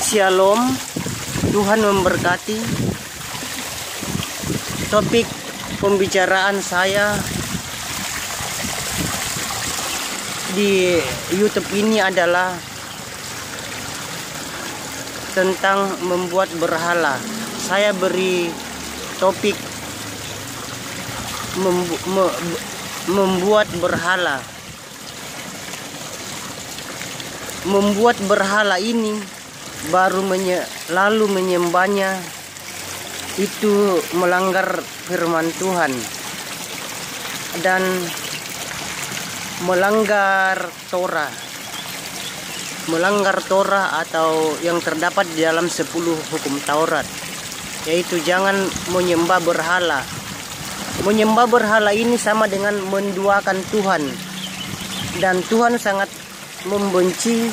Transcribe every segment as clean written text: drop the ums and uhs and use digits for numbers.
Shalom, Tuhan memberkati. Topik pembicaraan saya di YouTube ini adalah tentang membuat berhala. Saya beri topik membuat berhala. Membuat berhala ini baru lalu menyembahnya itu melanggar firman Tuhan dan melanggar Torah. Melanggar Torah atau yang terdapat di dalam 10 hukum Taurat, yaitu jangan menyembah berhala. Menyembah berhala ini sama dengan menduakan Tuhan, dan Tuhan sangat membenci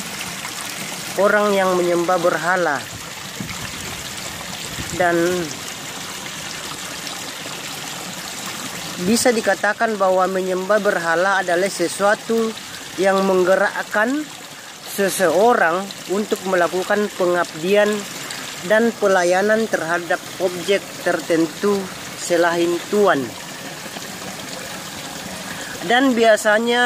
orang yang menyembah berhala. Dan bisa dikatakan bahwa menyembah berhala adalah sesuatu yang menggerakkan seseorang untuk melakukan pengabdian dan pelayanan terhadap objek tertentu selain Tuhan. Dan biasanya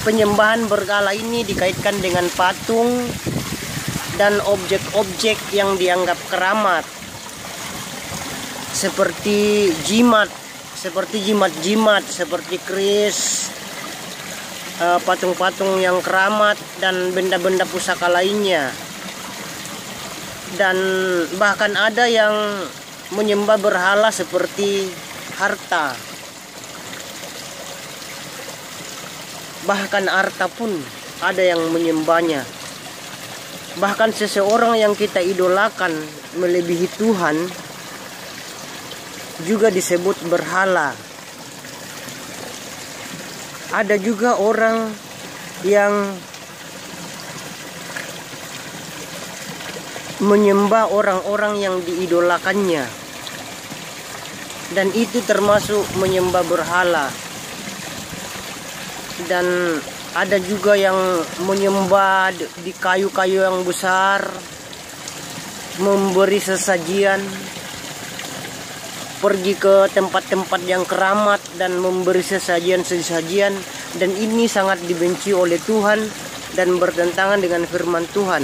penyembahan berhala ini dikaitkan dengan patung dan objek-objek yang dianggap keramat, seperti jimat, seperti keris, patung-patung yang keramat, dan benda-benda pusaka lainnya. Dan bahkan ada yang menyembah berhala seperti harta. Bahkan harta pun ada yang menyembahnya. Bahkan seseorang yang kita idolakan melebihi Tuhan juga disebut berhala. Ada juga orang yang menyembah orang-orang yang diidolakannya, dan itu termasuk menyembah berhala. Dan ada juga yang menyembah di kayu-kayu yang besar, memberi sesajian, pergi ke tempat-tempat yang keramat dan memberi sesajian, dan ini sangat dibenci oleh Tuhan dan bertentangan dengan firman Tuhan.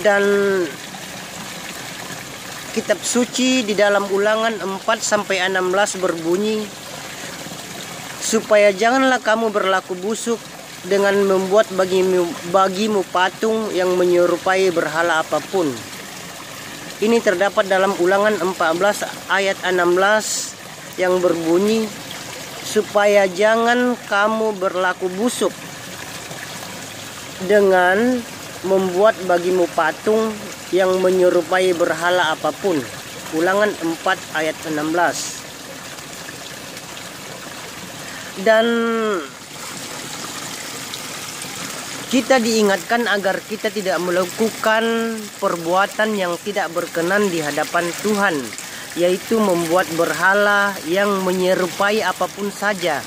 Dan kitab suci di dalam Ulangan 4-16 berbunyi, supaya janganlah kamu berlaku busuk dengan membuat bagimu patung yang menyerupai berhala apapun. Ini terdapat dalam Ulangan 14 ayat 16 yang berbunyi, supaya jangan kamu berlaku busuk dengan membuat bagimu patung yang menyerupai berhala apapun. Ulangan 4 ayat 16. Dan kita diingatkan agar kita tidak melakukan perbuatan yang tidak berkenan di hadapan Tuhan, yaitu membuat berhala yang menyerupai apapun saja.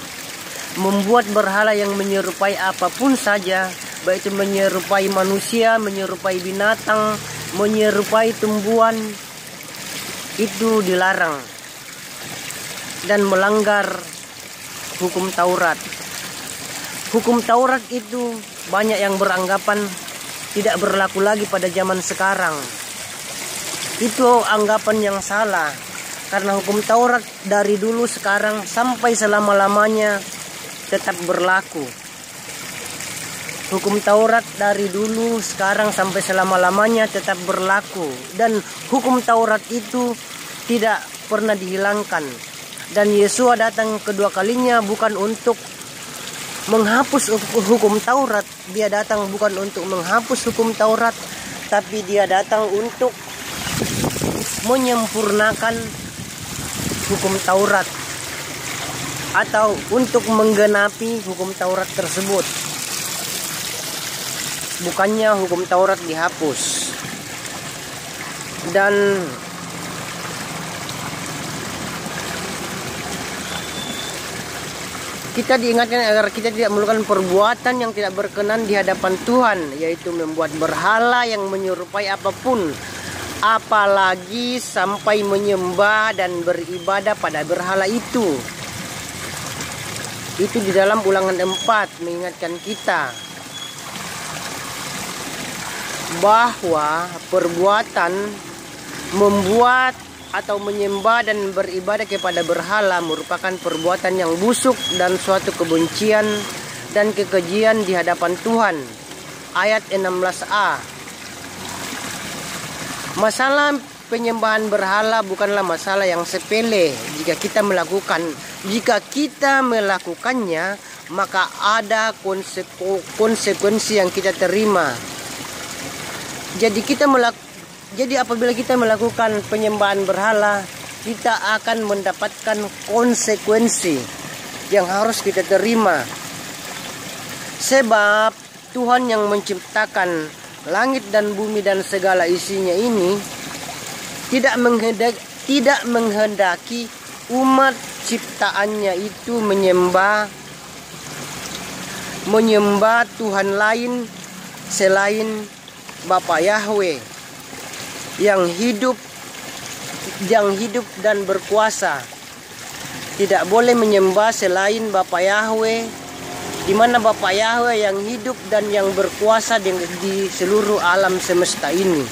Membuat berhala yang menyerupai apapun saja, baik itu menyerupai manusia, menyerupai binatang, menyerupai tumbuhan, itu dilarang dan melanggar hukum Taurat. Hukum Taurat itu banyak yang beranggapan tidak berlaku lagi pada zaman sekarang. Itu anggapan yang salah, karena hukum Taurat dari dulu sekarang sampai selama-lamanya tetap berlaku. Hukum Taurat dari dulu sekarang sampai selama-lamanya tetap berlaku, dan hukum Taurat itu tidak pernah dihilangkan. Dan Yesus datang kedua kalinya bukan untuk menghapus hukum Taurat. Dia datang bukan untuk menghapus hukum Taurat, tapi dia datang untuk menyempurnakan hukum Taurat, atau untuk menggenapi hukum Taurat tersebut. Bukannya hukum Taurat dihapus. Dan Kita diingatkan agar kita tidak melakukan perbuatan yang tidak berkenan di hadapan Tuhan, yaitu membuat berhala yang menyerupai apapun, apalagi sampai menyembah dan beribadah pada berhala itu. Itu di dalam Ulangan 4 mengingatkan kita bahwa perbuatan membuat atau menyembah dan beribadah kepada berhala merupakan perbuatan yang busuk dan suatu kebencian dan kekejian di hadapan Tuhan. Ayat 16a. Masalah penyembahan berhala bukanlah masalah yang sepele. Jika kita melakukannya, maka ada konsekuensi yang kita terima. Jadi apabila kita melakukan penyembahan berhala, kita akan mendapatkan konsekuensi yang harus kita terima. Sebab Tuhan yang menciptakan langit dan bumi dan segala isinya ini tidak menghendaki umat ciptaannya itu menyembah Tuhan lain selain Bapa Yahweh yang hidup dan berkuasa. Tidak boleh menyembah selain Bapa Yahweh, di mana Bapa Yahweh yang hidup dan yang berkuasa di seluruh alam semesta ini.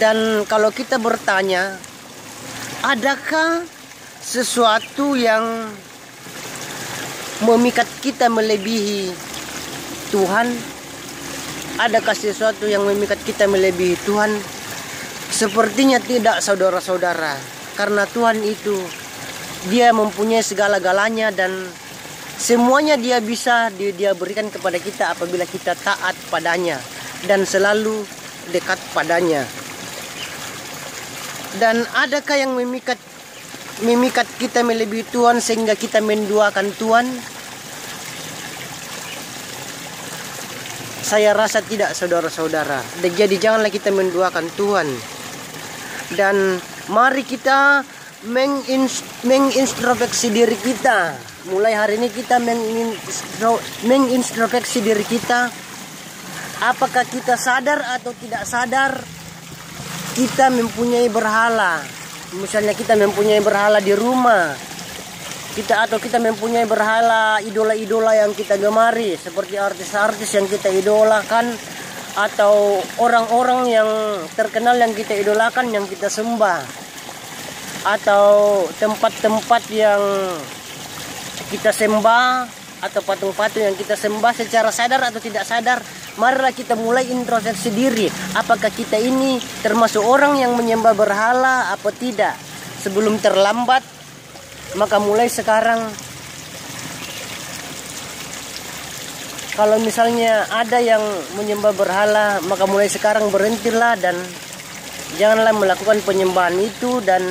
Dan kalau kita bertanya, adakah sesuatu yang memikat kita melebihi Tuhan? Adakah sesuatu yang memikat kita melebihi Tuhan? Sepertinya tidak, saudara-saudara. Karena Tuhan itu, Dia mempunyai segala-galanya dan semuanya Dia bisa, Dia berikan kepada kita apabila kita taat padanya dan selalu dekat padanya. Dan adakah yang memikat kita melebihi Tuhan sehingga kita menduakan Tuhan? Saya rasa tidak, saudara-saudara. Jadi janganlah kita menduakan Tuhan. Dan mari kita mengintrospeksi diri kita. Mulai hari ini kita mengintrospeksi diri kita. Apakah kita sadar atau tidak sadar kita mempunyai berhala? Misalnya kita mempunyai berhala di rumah kita, atau kita mempunyai berhala idola-idola yang kita gemari, seperti artis-artis yang kita idolakan, atau orang-orang yang terkenal yang kita idolakan, yang kita sembah, atau tempat-tempat yang kita sembah, atau patung-patung yang kita sembah. Secara sadar atau tidak sadar, marilah kita mulai introspeksi diri. Apakah kita ini termasuk orang yang menyembah berhala apa tidak? Sebelum terlambat, maka mulai sekarang. Kalau misalnya ada yang menyembah berhala, maka mulai sekarang berhentilah dan janganlah melakukan penyembahan itu, dan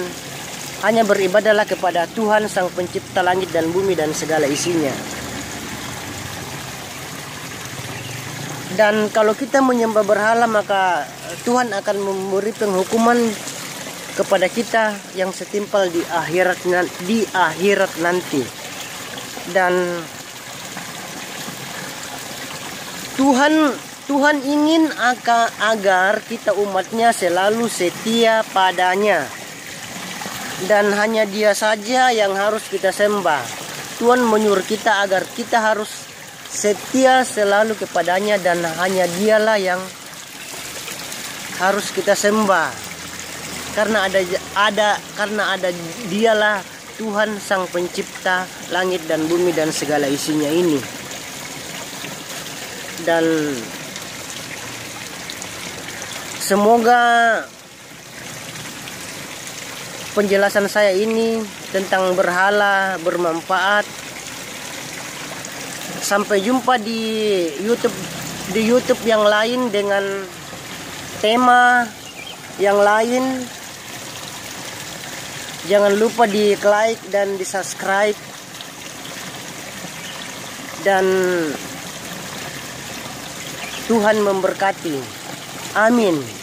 hanya beribadahlah kepada Tuhan Sang Pencipta langit dan bumi dan segala isinya. Dan kalau kita menyembah berhala, maka Tuhan akan memberi penghukuman kepada kita yang setimpal di akhirat nanti. Dan Tuhan ingin agar kita umatnya selalu setia padanya, dan hanya Dia saja yang harus kita sembah. Tuhan menyuruh kita agar kita harus setia selalu kepadanya, dan hanya Dialah yang harus kita sembah. Karena ada Dialah Tuhan Sang Pencipta langit dan bumi dan segala isinya ini. Dan semoga penjelasan saya ini tentang berhala bermanfaat. Sampai jumpa di YouTube yang lain dengan tema yang lain. Jangan lupa di-like dan di-subscribe. Dan Tuhan memberkati. Amin.